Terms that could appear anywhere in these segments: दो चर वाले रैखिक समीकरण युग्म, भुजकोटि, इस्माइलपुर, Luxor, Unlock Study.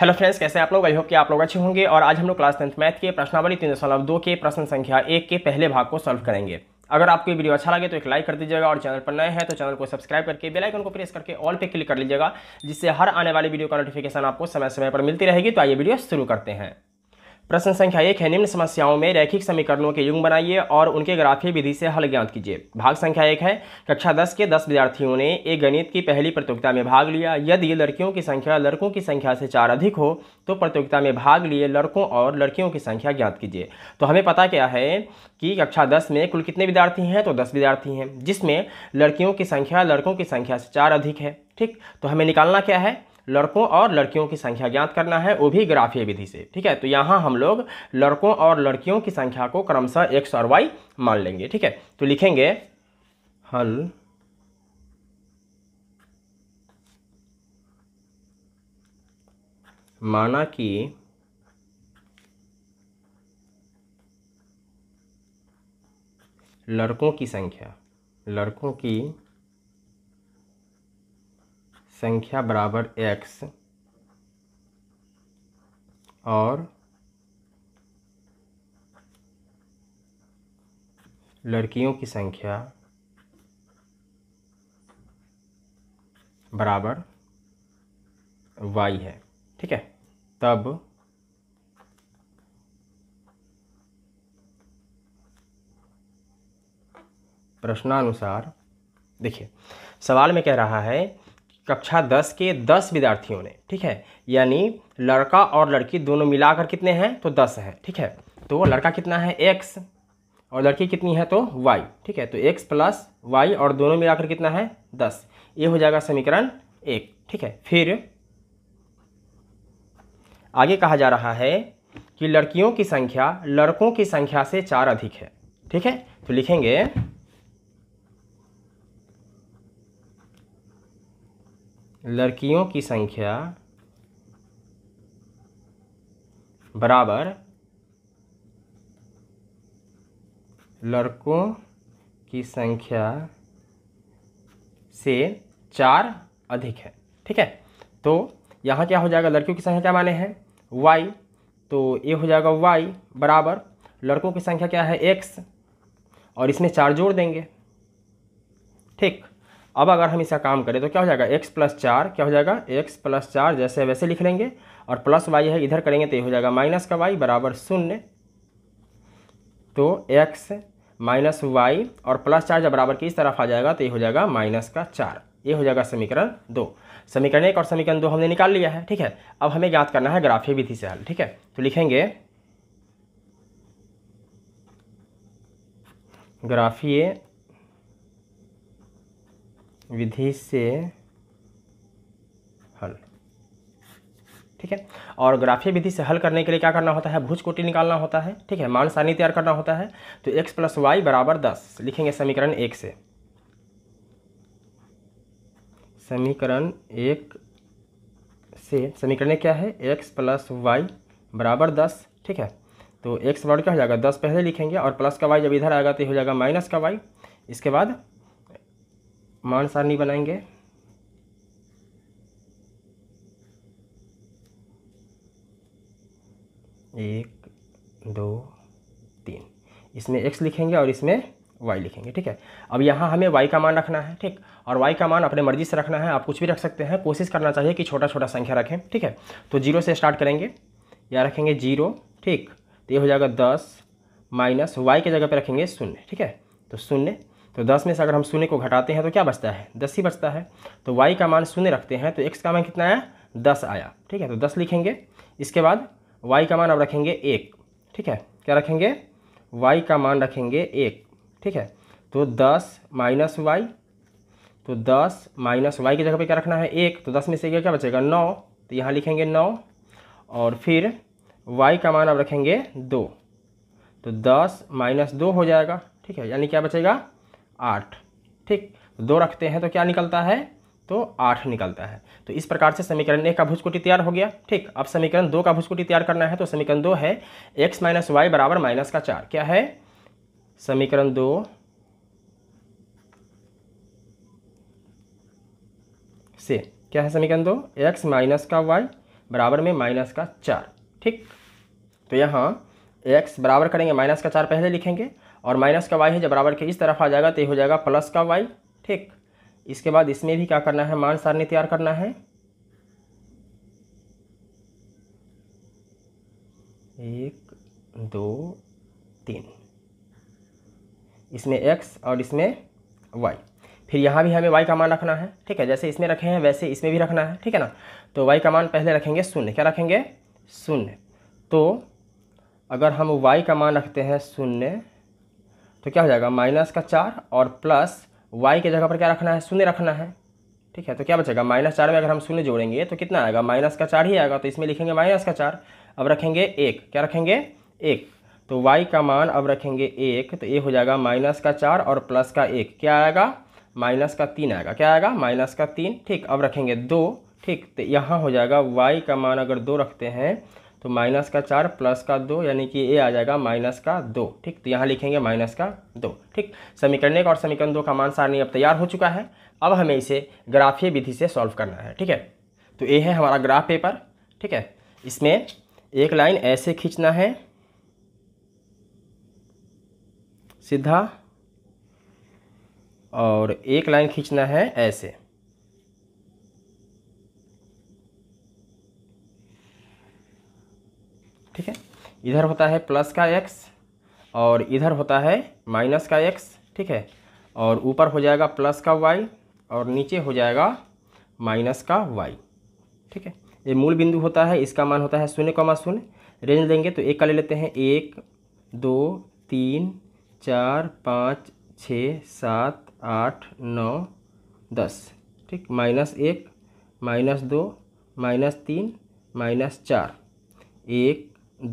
Hello friends, कैसे हैं आप लोग। आई होप कि आप लोग अच्छे होंगे। और आज हम लोग क्लास 10th मैथ के प्रश्नावली 3.2 के प्रश्न संख्या 1 के पहले भाग को सॉल्व करेंगे। अगर आपको ये वीडियो अच्छा लगे तो एक लाइक कर दीजिएगा और चैनल पर नए हैं तो चैनल को सब्सक्राइब करके बेल आइकन को प्रेस करके ऑल पे क्लिक कर लीजिएगा, जिससे हर आने वाली वीडियो का नोटिफिकेशन आपको समय समय पर मिलती रहेगी। तो आइए वीडियो शुरू करते हैं। प्रश्न संख्या 1 है, निम्न समस्याओं में रैखिक समीकरणों के युग्म बनाइए और उनके ग्राफीय विधि से हल ज्ञात कीजिए। भाग संख्या 1 है, कक्षा 10 के 10 विद्यार्थियों ने एक गणित की पहली प्रतियोगिता में भाग लिया। यदि लड़कियों की संख्या लड़कों की संख्या से 4 अधिक हो तो प्रतियोगिता में भाग लिए लड़कों और लड़कियों की संख्या ज्ञात कीजिए। तो हमें पता क्या है कि कक्षा 10 में कुल कितने विद्यार्थी हैं, तो 10 विद्यार्थी हैं, जिसमें लड़कियों की संख्या लड़कों की संख्या से 4 अधिक है। ठीक, तो हमें निकालना क्या है, लड़कों और लड़कियों की संख्या ज्ञात करना है, वो भी ग्राफीय विधि से। ठीक है, तो यहाँ हम लोग लड़कों और लड़कियों की संख्या को क्रमशः एक्स और वाई मान लेंगे। ठीक है, तो लिखेंगे हल माना कि लड़कों की संख्या बराबर x और लड़कियों की संख्या बराबर y है। ठीक है, तब प्रश्नानुसार देखिए सवाल में कह रहा है कक्षा 10 के 10 विद्यार्थियों ने, ठीक है, यानी लड़का और लड़की दोनों मिलाकर कितने हैं, तो 10 है। ठीक है, तो लड़का कितना है x और लड़की कितनी है, तो y। ठीक है, तो x प्लस वाई और दोनों मिलाकर कितना है, 10। ये हो जाएगा समीकरण 1। ठीक है, फिर आगे कहा जा रहा है कि लड़कियों की संख्या लड़कों की संख्या से 4 अधिक है। ठीक है, तो लिखेंगे लड़कियों की संख्या बराबर लड़कों की संख्या से 4 अधिक है। ठीक है, तो यहाँ क्या हो जाएगा, लड़कियों की संख्या क्या माने हैं, y, तो ये हो जाएगा y बराबर लड़कों की संख्या क्या है, x, और इसमें 4 जोड़ देंगे। ठीक, अब अगर हम इसका काम करें तो क्या हो जाएगा, x प्लस 4, क्या हो जाएगा, x प्लस 4, जैसे वैसे लिख लेंगे, और प्लस y है, इधर करेंगे तो ये हो जाएगा माइनस का y बराबर 0। तो x माइनस वाई और प्लस 4 जब बराबर की इस तरफ आ जाएगा तो ये हो जाएगा माइनस का 4। ये हो जाएगा समीकरण 2। समीकरण 1 और समीकरण 2 हमने निकाल लिया है। ठीक है, अब हमें ज्ञात करना है ग्राफीय विधि से हल। ठीक है, तो लिखेंगे ग्राफीय विधि से हल। ठीक है, और ग्राफीय विधि से हल करने के लिए क्या करना होता है, भुज कोटि निकालना होता है। ठीक है, मान सारणी तैयार करना होता है। तो x प्लस वाई बराबर 10 लिखेंगे समीकरण 1 से। समीकरण 1 क्या है, x प्लस वाई बराबर 10। ठीक है, तो x वर्ग क्या हो जाएगा, 10 पहले लिखेंगे, और प्लस का y जब इधर आएगा तो हो जाएगा माइनस का y। इसके बाद मान सारणी बनाएंगे, एक, दो, 3, इसमें x लिखेंगे और इसमें y लिखेंगे। ठीक है, अब यहाँ हमें y का मान रखना है। ठीक, और y का मान अपने मर्जी से रखना है, आप कुछ भी रख सकते हैं, कोशिश करना चाहिए कि छोटा छोटा संख्या रखें। ठीक है, तो 0 से स्टार्ट करेंगे, या रखेंगे 0। ठीक, तो ये हो जाएगा 10 माइनस y के जगह पर रखेंगे 0। ठीक है, तो 0, तो 10 में से अगर हम 0 को घटाते हैं तो क्या बचता है, 10 ही बचता है। तो y का मान 0 रखते हैं तो x का मान कितना आया, 10 आया। ठीक है, तो 10 लिखेंगे। इसके बाद y का मान अब रखेंगे 1। ठीक है, क्या रखेंगे, y का मान रखेंगे 1। ठीक है, तो 10 माइनस वाई, तो 10 माइनस वाई की जगह पे क्या रखना है, 1, तो 10 में से क्या बचेगा, 9, तो यहाँ लिखेंगे 9। और फिर y का मान अब रखेंगे 2, तो 10 माइनस 2 हो जाएगा। ठीक है, यानी क्या बचेगा, 8। ठीक, 2 रखते हैं तो क्या निकलता है, तो 8 निकलता है। तो इस प्रकार से समीकरण 1 का भुजकोटि तैयार हो गया। ठीक, अब समीकरण 2 का भुजकोटि तैयार करना है। तो समीकरण 2 है x माइनस वाई बराबर माइनस का 4। क्या है, समीकरण 2 से, क्या है समीकरण 2, x माइनस का वाई बराबर में माइनस का 4। ठीक, तो यहाँ x बराबर करेंगे माइनस का 4 पहले लिखेंगे और माइनस का y है, जब बराबर के इस तरफ आ जाएगा तो ये हो जाएगा प्लस का y। ठीक, इसके बाद इसमें भी क्या करना है, मान सारणी तैयार करना है। एक, दो, तीन, इसमें x और इसमें y। फिर यहाँ भी हमें y का मान रखना है। ठीक है, जैसे इसमें रखे हैं वैसे इसमें भी रखना है। ठीक है ना, तो y का मान पहले रखेंगे शून्य। क्या रखेंगे? शून्य। तो अगर हम y का मान रखते हैं शून्य तो क्या हो जाएगा, माइनस का 4 और प्लस y के जगह पर क्या रखना है, शून्य रखना है। ठीक है, तो क्या बचेगा, माइनस 4 में अगर हम शून्य जोड़ेंगे तो कितना आएगा, माइनस का 4 ही आएगा। तो इसमें लिखेंगे माइनस का 4। अब रखेंगे 1। क्या रखेंगे? 1। तो y का मान अब रखेंगे 1, तो ये हो जाएगा माइनस का 4 और प्लस का 1, क्या आएगा, माइनस का 3 आएगा। क्या आएगा, माइनस का 3। ठीक, अब रखेंगे 2। ठीक, तो यहाँ हो जाएगा y का मान अगर 2 रखते हैं तो माइनस का 4 प्लस का 2, यानी कि ये आ जाएगा माइनस का 2। ठीक, तो यहाँ लिखेंगे माइनस का 2। ठीक, समीकरण 1 और समीकरण 2 का मान सारणी अब तैयार हो चुका है। अब हमें इसे ग्राफीय विधि से सॉल्व करना है। ठीक है, तो ये है हमारा ग्राफ पेपर। ठीक है, इसमें एक लाइन ऐसे खींचना है सीधा और एक लाइन खींचना है ऐसे। ठीक है, इधर होता है प्लस का x और इधर होता है माइनस का x। ठीक है, और ऊपर हो जाएगा प्लस का y और नीचे हो जाएगा माइनस का y। ठीक है, ये मूल बिंदु होता है, इसका मान होता है 0,0। रेंज देंगे तो एक का ले लेते हैं, 1 2 3 4 5 6 7 8 9 10। ठीक, -1 -2 -3 -4 1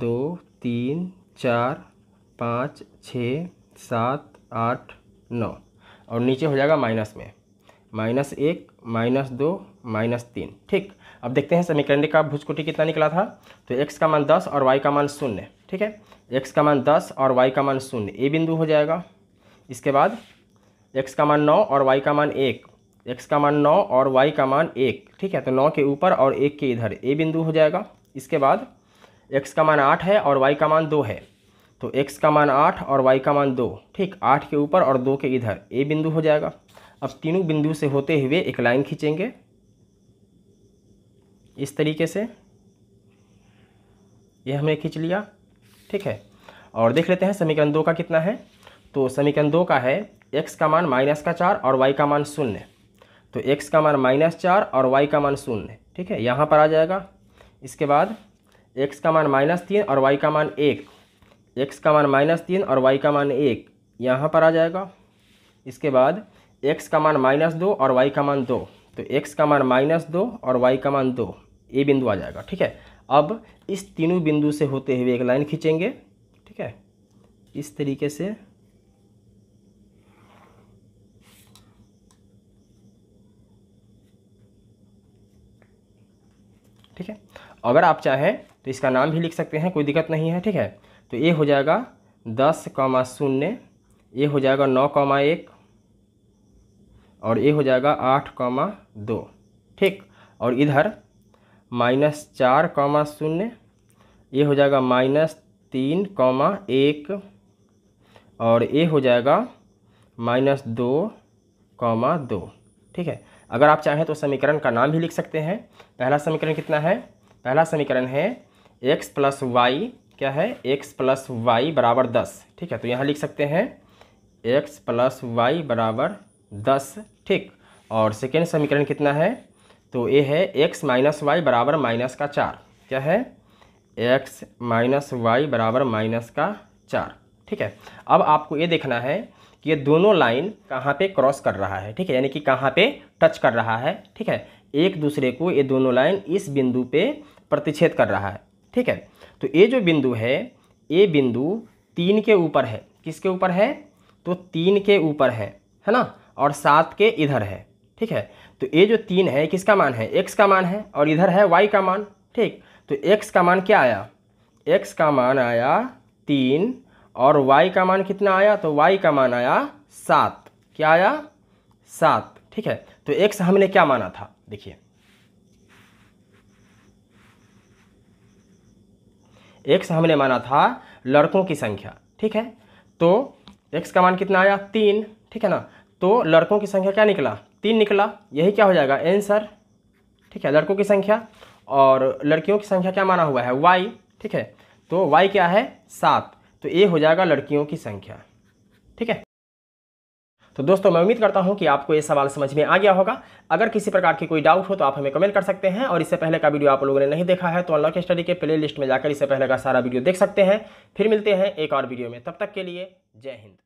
2 3 4 5 6 7 8 9 और नीचे हो जाएगा माइनस में, -1 -2 -3। ठीक, अब देखते हैं समीकरण का भुजकुटी कितना निकला था। तो x का मान 10 और y का मान 0। ठीक है, x का मान 10 और y का मान 0, ए बिंदु हो जाएगा। इसके बाद x का मान 9 और y का मान 1, x का मान 9 और y का मान 1। ठीक है, तो 9 के ऊपर और 1 के इधर ए बिंदु हो जाएगा। इसके बाद x का मान 8 है और y का मान 2 है, तो x का मान 8 और y का मान 2। ठीक, 8 के ऊपर और 2 के इधर ए बिंदु हो जाएगा। अब तीनों बिंदु से होते हुए एक लाइन खींचेंगे इस तरीके से, यह हमने खींच लिया। ठीक है, और देख लेते हैं समीकरण 2 का कितना है। तो समीकरण 2 का है x का मान माइनस का 4 और y का मान 0, तो x का मान -4 और y का मान 0। ठीक है, यहाँ पर आ जाएगा। इसके बाद x का मान -3 और y का मान 1, x का मान -3 और y का मान 1, यहाँ पर आ जाएगा। इसके बाद x का मान -2 और y का मान 2, तो x का मान -2 और y का मान 2, ये बिंदु आ जाएगा। ठीक है, अब इस तीनों बिंदु से होते हुए एक लाइन खींचेंगे। ठीक है, इस तरीके से, ठीक है। अगर आप चाहें तो इसका नाम भी लिख सकते हैं, कोई दिक्कत नहीं है। ठीक है, तो ये हो जाएगा 10,0, ये हो जाएगा 9,1 और ये हो जाएगा 8,2। ठीक, और इधर -4,0, ये हो जाएगा -3,1 और ये हो जाएगा -2,2। ठीक है, अगर आप चाहें तो समीकरण का नाम भी लिख सकते हैं। पहला समीकरण कितना है, पहला समीकरण है x प्लस वाई, क्या है, x प्लस वाई बराबर 10। ठीक है, तो यहाँ लिख सकते हैं x प्लस वाई बराबर 10। ठीक, और सेकेंड समीकरण कितना है, तो ये है x माइनस वाई बराबर -4, क्या है, x माइनस वाई बराबर -4। ठीक है, अब आपको ये देखना है कि ये दोनों लाइन कहाँ पे क्रॉस कर रहा है। ठीक है, यानी कि कहाँ पे टच कर रहा है। ठीक है, एक दूसरे को ये दोनों लाइन इस बिंदु पे प्रतिच्छेद कर रहा है। ठीक है, तो ये जो बिंदु है, ये बिंदु 3 के ऊपर है। किसके ऊपर है, तो 3 के ऊपर है ना, और 7 के इधर है। ठीक है, तो ये जो 3 है किसका मान है, x का मान है, और इधर है y का मान। ठीक, तो x का मान क्या आया, x का मान आया 3 और y का मान कितना आया, तो y का मान आया 7, क्या आया 7। ठीक है, तो x हमने क्या माना था, देखिए एक्स हमने माना था लड़कों की संख्या, ठीक है। तो एक्स का मान कितना आया 3, ठीक है ना। तो लड़कों की संख्या क्या निकला 3 निकला, यही क्या हो जाएगा आंसर, ठीक है। लड़कों की संख्या और लड़कियों की संख्या क्या माना हुआ है वाई, ठीक है। तो वाई क्या है 7, तो ये हो जाएगा लड़कियों की संख्या, ठीक है। तो दोस्तों मैं उम्मीद करता हूं कि आपको ये सवाल समझ में आ गया होगा। अगर किसी प्रकार की कोई डाउट हो तो आप हमें कमेंट कर सकते हैं, और इससे पहले का वीडियो आप लोगों ने नहीं देखा है तो अनलॉक स्टडी के प्लेलिस्ट में जाकर इससे पहले का सारा वीडियो देख सकते हैं। फिर मिलते हैं एक और वीडियो में, तब तक के लिए जय हिंद।